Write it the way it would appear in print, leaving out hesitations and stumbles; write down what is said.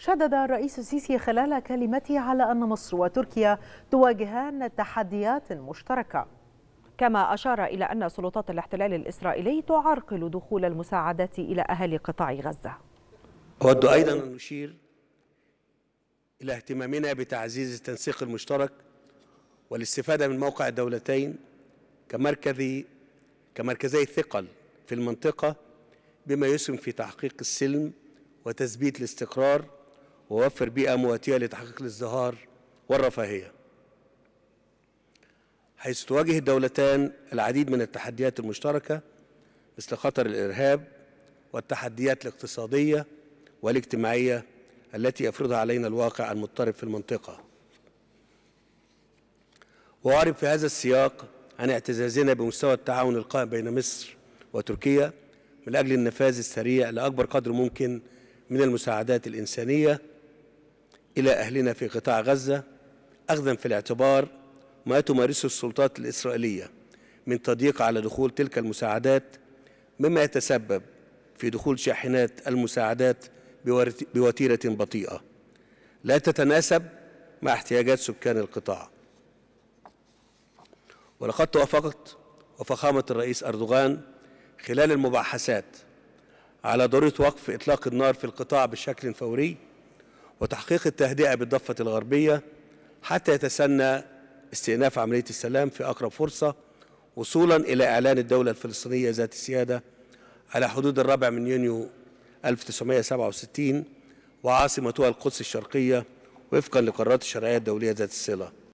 شدد الرئيس السيسي خلال كلمته على أن مصر وتركيا تواجهان تحديات مشتركة، كما أشار إلى أن سلطات الاحتلال الإسرائيلي تعرقل دخول المساعدات إلى أهالي قطاع غزة. أود أيضا أن نشير إلى اهتمامنا بتعزيز التنسيق المشترك والاستفادة من موقع الدولتين كمركزي ثقل في المنطقة، بما يسهم في تحقيق السلم وتثبيت الاستقرار ووفر بيئة مواتية لتحقيق الازدهار والرفاهية، حيث تواجه الدولتان العديد من التحديات المشتركة مثل خطر الإرهاب والتحديات الاقتصادية والاجتماعية التي يفرضها علينا الواقع المضطرب في المنطقة. وأعرب في هذا السياق عن اعتزازنا بمستوى التعاون القائم بين مصر وتركيا من أجل النفاذ السريع لأكبر قدر ممكن من المساعدات الإنسانية إلى أهلنا في قطاع غزة، أخذاً في الاعتبار ما تمارسه السلطات الإسرائيلية من تضييق على دخول تلك المساعدات، مما يتسبب في دخول شاحنات المساعدات بوتيرة بطيئة لا تتناسب مع احتياجات سكان القطاع. ولقد توافقت وفخامة الرئيس أردوغان خلال المباحثات على ضرورة وقف إطلاق النار في القطاع بشكل فوري وتحقيق التهدئة بالضفة الغربية حتى يتسنى استئناف عملية السلام في أقرب فرصة، وصولا إلى إعلان الدولة الفلسطينية ذات السيادة على حدود 4 يونيو 1967 وعاصمتها القدس الشرقية وفقا لقرارات الشرعية الدولية ذات الصلة.